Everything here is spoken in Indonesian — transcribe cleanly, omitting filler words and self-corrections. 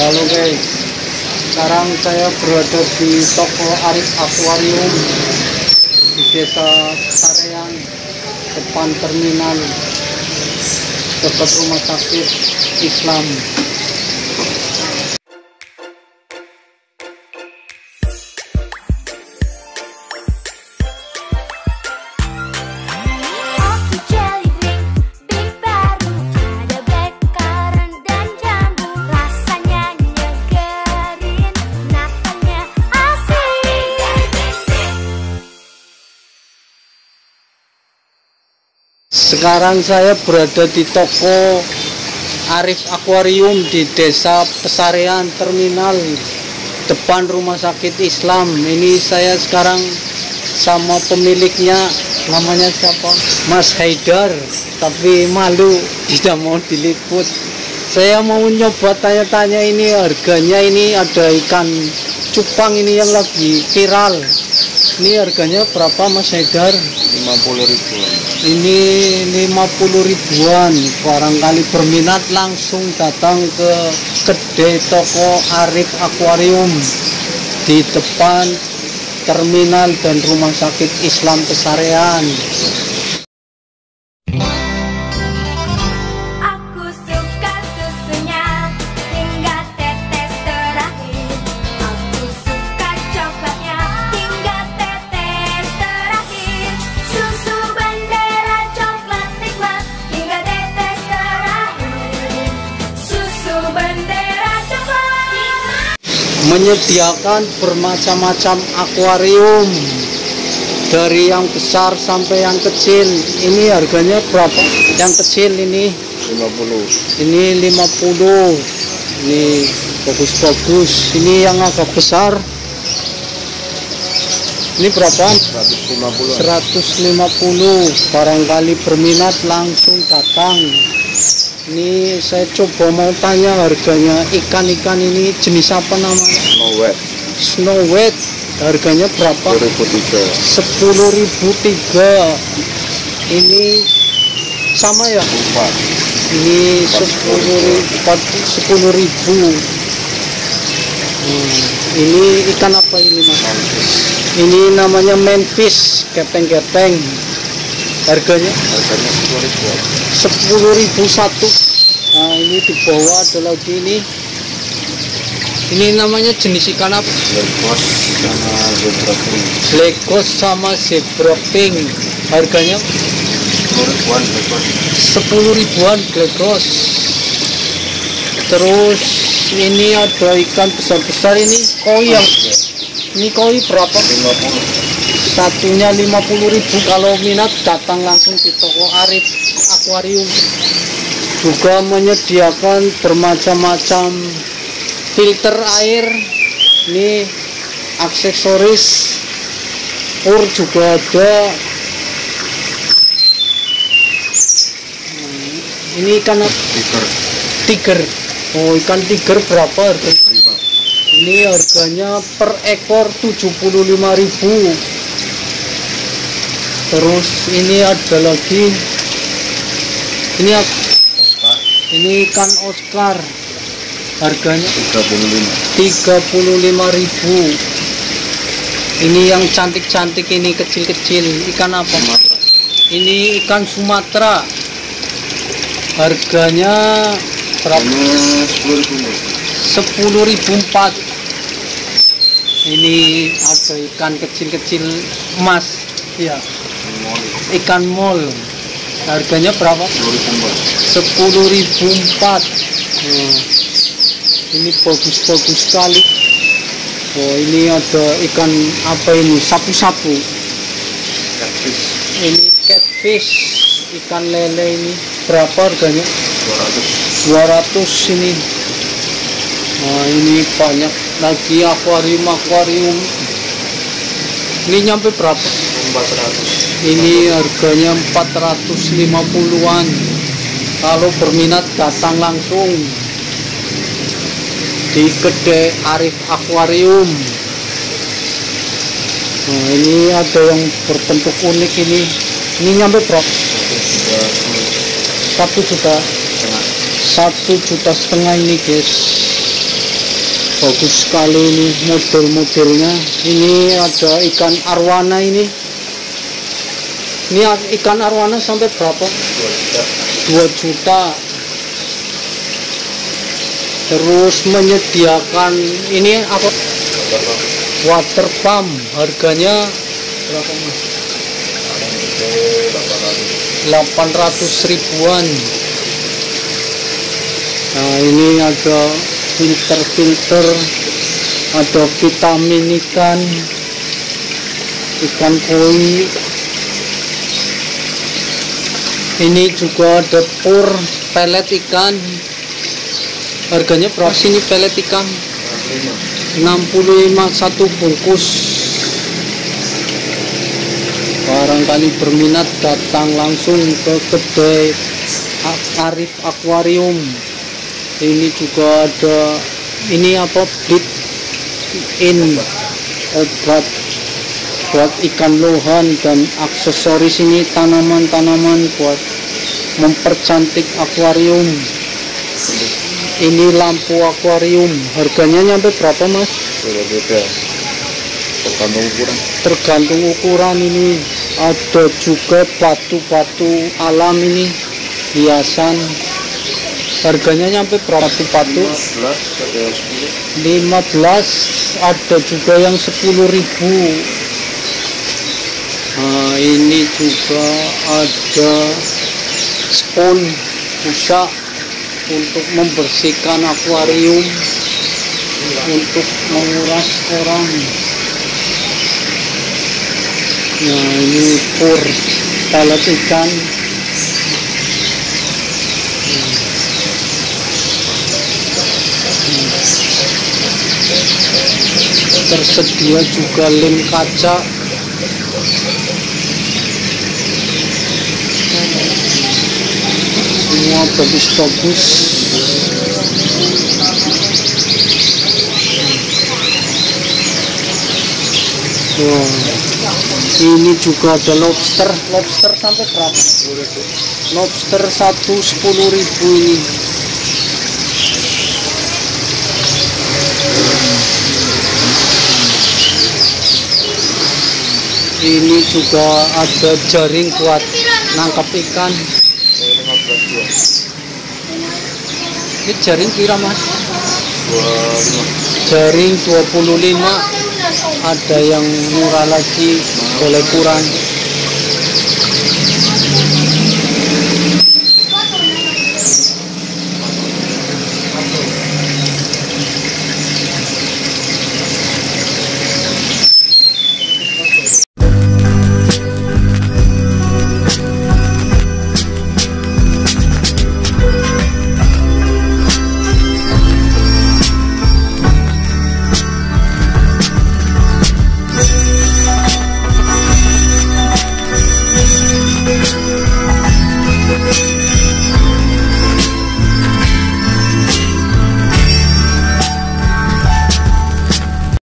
Halo guys, sekarang saya berada di toko Arif Aquarium di desa Pesarean, depan terminal, dekat rumah sakit Islam. Sekarang saya berada di toko Arif Aquarium di desa Pesarean terminal depan rumah sakit Islam. Ini saya sekarang sama pemiliknya, namanya siapa? Mas Haidar, tapi malu tidak mau diliput. Saya mau nyoba tanya-tanya ini harganya. Ini ada ikan cupang ini yang lagi viral. Ini harganya berapa Mas Haidar? 50 ribuan. Ini 50 ribuan. Barangkali berminat langsung datang ke kedai toko Arif Aquarium di depan terminal dan rumah sakit Islam Pesarean. Menyediakan bermacam-macam akuarium, dari yang besar sampai yang kecil. Ini harganya berapa? Yang kecil ini 50. Ini 50. Ini bagus-bagus. Ini yang agak besar. Ini berapa? 150. 150. Barangkali berminat langsung datang. Ini saya coba mau tanya harganya. Ikan-ikan ini jenis apa namanya? Snow White. Snow White harganya berapa? 10.003. Ini sama ya? 4. Ini 10.000. Ini ikan apa ini Mas? Mantis. Ini namanya Mantis, keteng-keteng. Harganya 10.000 satu. Nah ini di bawah ada lagi ini. Ini namanya jenis ikan apa? Blegos sama zebra pink. Blegos sama zebra pink. Harganya 10 ribuan Blegos. 10 ribuan Blegos. Terus ini ada ikan besar-besar ini koi yang ini koi berapa? 50. Satunya 50.000. Kalau minat datang langsung di toko Arif Aquarium. Juga menyediakan bermacam-macam filter air, ini aksesoris ur juga ada. Ini ikan tiger. Oh, ikan tiger berapa harganya? 5. Ini harganya per ekor 75.000. Terus ini ada lagi, ini Oscar. Ini ikan Oscar harganya 35.000. Ini yang cantik-cantik ini kecil-kecil. Ikan apa? Sumatra. Ini ikan Sumatra harganya berapa? 10.004. Ini ada ikan kecil-kecil emas ya, ikan mol harganya berapa? 10.004. Ini bagus-bagus sekali. Oh, ini ada ikan apa ini? Sapu-sapu. Ini catfish, ikan lele ini berapa harganya? 200 ini. Nah ini banyak lagi akuarium. Ini nyampe berapa? 400. Ini harganya 450-an. Kalau berminat datang langsung di kedai Arif Aquarium. Nah, ini ada yang berbentuk unik ini. Ini nyampe berapa? 1,5 juta. Ini guys. bagus sekali ini model-modelnya. Ini ada ikan arwana ini. Ini ikan arwana sampai berapa? 2 juta. Terus menyediakan ini apa? Water pump. Harganya berapa, Mas? 800 ribuan. Nah, ini ada filter-filter, ada vitamin ikan koi. Ini juga ada pur pelet ikan. Harganya berapa ini pelet ikan? 65 satu bungkus. Barangkali berminat datang langsung ke kedai Arif Aquarium. Ini juga ada ini apa, obat buat ikan lohan dan aksesoris. Ini tanaman-tanaman buat mempercantik akuarium. Ini lampu akuarium. Harganya nyampe berapa, Mas? Beda-beda, tergantung ukuran. Tergantung ukuran. Ini ada juga batu-batu alam ini hiasan. Harganya nyampe berapa? Patu 15, ada juga yang 10.000. Nah, ini juga ada spons busa untuk membersihkan akuarium, untuk menguras koran. Nah, ini pur pelet ikan. Tersedia juga lem kaca. Semua bagus-bagus. Ini juga ada lobster. Lobster sampai berapa? Lobster 1 10.000 ini. Ini juga ada jaring buat nangkap ikan. Ini jaring kira, Mas? Jaring 25. Ada yang murah lagi, boleh kurang.